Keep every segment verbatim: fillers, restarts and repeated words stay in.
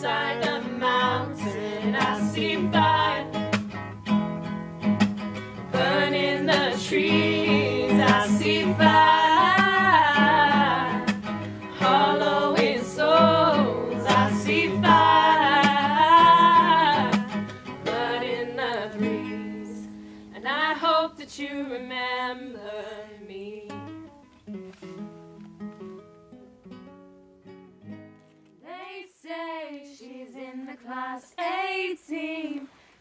side of the mountain I see fire burning the trees. I see fire hollowing souls. I see fire burning the breeze. And I hope that you remember me. Class eighteen,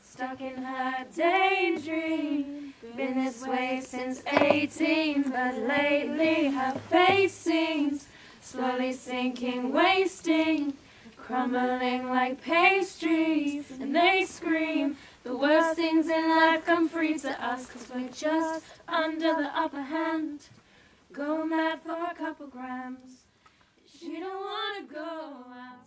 stuck in her daydream. Been this way since eighteen, but lately her face seems slowly sinking, wasting, crumbling like pastries. And they scream, the worst things in life come free to us, 'cause we're just under the upper hand. Go mad for a couple grams. She don't wanna go out.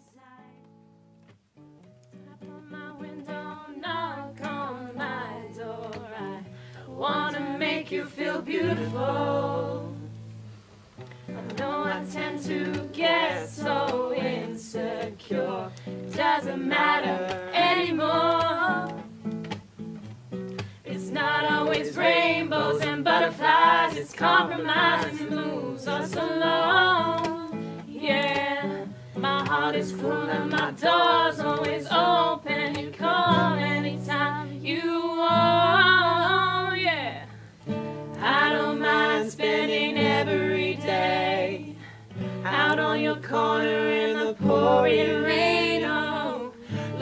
I wanna make you feel beautiful. I know I tend to get so insecure. It doesn't matter anymore. It's not always rainbows and butterflies. It's compromise that moves us along. Yeah, my heart is full and my door's always open. You come anytime you want. Spending every day out on your corner in the pouring rain. Oh,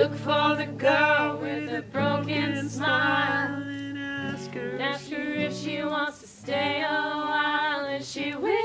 look for the girl with a broken smile and ask her, ask her if she wants to stay a while, and she will.